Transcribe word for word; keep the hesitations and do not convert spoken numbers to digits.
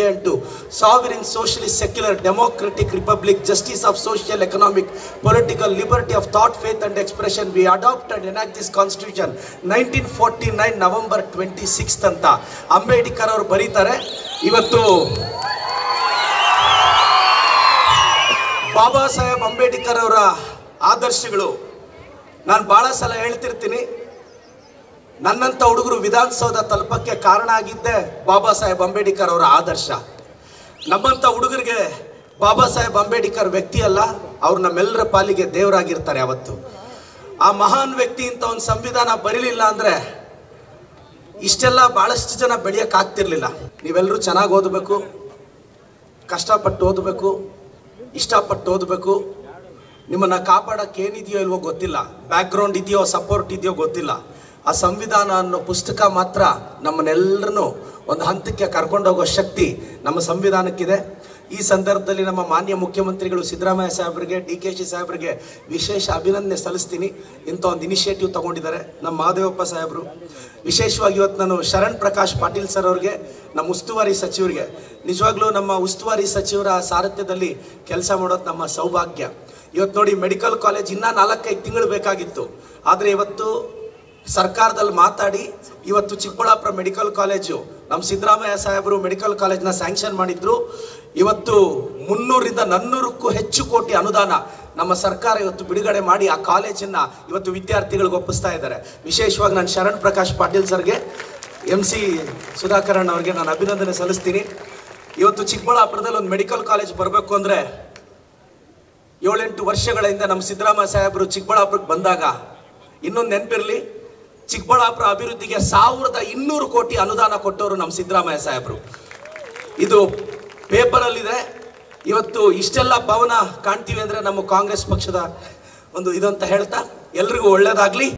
ಇದೆ ಅಂಟು sovereign socialist secular democratic republic justice of social economic political liberty of thought faith and expression we adopt and enact this constitution nineteen forty nine November twenty sixth ಅಂತ ಅಂಬೇಡ್ಕರ್ ಅವರು ಬರೀತಾರೆ. ಇವತ್ತು ಬಾಬಾ ಸಾಹೇಬ್ ಅಂಬೇಡ್ಕರ್ ಅವರ ಆದರ್ಶಗಳು ನಾನು ಭಾಳ ಸಲ ಹೇಳ್ತಿರ್ತೀನಿ, ನನ್ನಂಥ ಹುಡುಗರು ವಿಧಾನಸೌಧ ತಲುಪಕ್ಕೆ ಕಾರಣ ಆಗಿದ್ದೆ ಬಾಬಾ ಸಾಹೇಬ್ ಅಂಬೇಡ್ಕರ್ ಅವರ ಆದರ್ಶ. ನಮ್ಮಂಥ ಹುಡುಗರಿಗೆ ಬಾಬಾ ಸಾಹೇಬ್ ಅಂಬೇಡ್ಕರ್ ವ್ಯಕ್ತಿ ಅಲ್ಲ, ಅವ್ರು ನಮ್ಮೆಲ್ಲರ ಪಾಲಿಗೆ ದೇವರಾಗಿರ್ತಾರೆ. ಅವತ್ತು ಆ ಮಹಾನ್ ವ್ಯಕ್ತಿ ಇಂಥ ಒಂದು ಸಂವಿಧಾನ ಬರೀಲಿಲ್ಲ ಅಂದರೆ ಇಷ್ಟೆಲ್ಲ ಭಾಳಷ್ಟು ಜನ ಬೆಳೆಯೋಕ್ಕಾಗ್ತಿರ್ಲಿಲ್ಲ. ನೀವೆಲ್ಲರೂ ಚೆನ್ನಾಗಿ ಓದಬೇಕು, ಕಷ್ಟಪಟ್ಟು ಓದಬೇಕು, ಇಷ್ಟಪಟ್ಟು ಓದಬೇಕು. ನಿಮ್ಮನ್ನು ಕಾಪಾಡೋಕ್ಕೆ ಏನಿದೆಯೋ ಇಲ್ವೋ ಗೊತ್ತಿಲ್ಲ, ಬ್ಯಾಕ್ಗ್ರೌಂಡ್ ಇದೆಯೋ ಸಪೋರ್ಟ್ ಇದೆಯೋ ಗೊತ್ತಿಲ್ಲ. ಆ ಸಂವಿಧಾನ ಅನ್ನೋ ಪುಸ್ತಕ ಮಾತ್ರ ನಮ್ಮನ್ನೆಲ್ಲರನ್ನೂ ಒಂದು ಹಂತಕ್ಕೆ ಕರ್ಕೊಂಡೋಗೋ ಶಕ್ತಿ ನಮ್ಮ ಸಂವಿಧಾನಕ್ಕಿದೆ. ಈ ಸಂದರ್ಭದಲ್ಲಿ ನಮ್ಮ ಮಾನ್ಯ ಮುಖ್ಯಮಂತ್ರಿಗಳು ಸಿದ್ದರಾಮಯ್ಯ ಸಾಹೇಬ್ರಿಗೆ, ಡಿ ಕೆ ಶಿ ಸಾಹೇಬ್ರಿಗೆ ವಿಶೇಷ ಅಭಿನಂದನೆ ಸಲ್ಲಿಸ್ತೀನಿ. ಇಂಥ ಒಂದು ಇನಿಷಿಯೇಟಿವ್ ತೊಗೊಂಡಿದ್ದಾರೆ ನಮ್ಮ ಮಾದೇವಪ್ಪ ಸಾಹೇಬರು. ವಿಶೇಷವಾಗಿ ಇವತ್ತು ನಾನು ಶರಣ್ ಪ್ರಕಾಶ್ ಪಾಟೀಲ್ ಸರ್ ಅವ್ರಿಗೆ, ನಮ್ಮ ಉಸ್ತುವಾರಿ ಸಚಿವರಿಗೆ, ನಿಜವಾಗ್ಲೂ ನಮ್ಮ ಉಸ್ತುವಾರಿ ಸಚಿವರ ಸಾರಥ್ಯದಲ್ಲಿ ಕೆಲಸ ಮಾಡೋದು ನಮ್ಮ ಸೌಭಾಗ್ಯ. ಇವತ್ತು ನೋಡಿ, ಮೆಡಿಕಲ್ ಕಾಲೇಜ್ ಇನ್ನೂ ನಾಲ್ಕೈದು ತಿಂಗಳು ಬೇಕಾಗಿತ್ತು, ಆದರೆ ಇವತ್ತು ಸರ್ಕಾರದಲ್ಲಿ ಮಾತಾಡಿ ಇವತ್ತು ಚಿಕ್ಕಬಳ್ಳಾಪುರ ಮೆಡಿಕಲ್ ಕಾಲೇಜು ನಮ್ಮ ಸಿದ್ದರಾಮಯ್ಯ ಸಾಹೇಬರು ಮೆಡಿಕಲ್ ಕಾಲೇಜ್ನ ಸ್ಯಾಂಕ್ಷನ್ ಮಾಡಿದ್ರು. ಇವತ್ತು ಮುನ್ನೂರರಿಂದ ನಾನ್ನೂರಕ್ಕೂ ಹೆಚ್ಚು ಕೋಟಿ ಅನುದಾನ ನಮ್ಮ ಸರ್ಕಾರ ಇವತ್ತು ಬಿಡುಗಡೆ ಮಾಡಿ ಆ ಕಾಲೇಜನ್ನು ಇವತ್ತು ವಿದ್ಯಾರ್ಥಿಗಳಿಗೆ ಒಪ್ಪಿಸ್ತಾ ಇದ್ದಾರೆ. ವಿಶೇಷವಾಗಿ ನಾನು ಶರಣ್ ಪ್ರಕಾಶ್ ಪಾಟೀಲ್ ಸರ್ಗೆ, ಎಮ್ ಸಿ ಸುಧಾಕರಣ್ಣ ಅವ್ರಿಗೆ ನಾನು ಅಭಿನಂದನೆ ಸಲ್ಲಿಸ್ತೀನಿ. ಇವತ್ತು ಚಿಕ್ಕಬಳ್ಳಾಪುರದಲ್ಲಿ ಒಂದು ಮೆಡಿಕಲ್ ಕಾಲೇಜ್ ಬರಬೇಕು ಅಂದರೆ ಏಳೆಂಟು ವರ್ಷಗಳಿಂದ ನಮ್ಮ ಸಿದ್ದರಾಮಯ್ಯ ಸಾಹೇಬರು ಚಿಕ್ಕಬಳ್ಳಾಪುರಕ್ಕೆ ಬಂದಾಗ, ಇನ್ನೊಂದು ನೆನಪಿರಲಿ, ಚಿಕ್ಕಬಳ್ಳಾಪುರ ಅಭಿವೃದ್ಧಿಗೆ ಸಾವಿರದ ಇನ್ನೂರು ಕೋಟಿ ಅನುದಾನ ಕೊಟ್ಟವರು ನಮ್ಮ ಸಿದ್ದರಾಮಯ್ಯ ಸಾಹೇಬರು. ಇದು ಪೇಪರಲ್ಲಿದೆ. ಇವತ್ತು ಇಷ್ಟೆಲ್ಲ ಭವನ ಕಾಣ್ತೀವಿ ಅಂದರೆ ನಮ್ಮ ಕಾಂಗ್ರೆಸ್ ಪಕ್ಷದ ಒಂದು ಇದಂತ ಹೇಳ್ತಾ ಎಲ್ರಿಗೂ ಒಳ್ಳೆಯದಾಗಲಿ.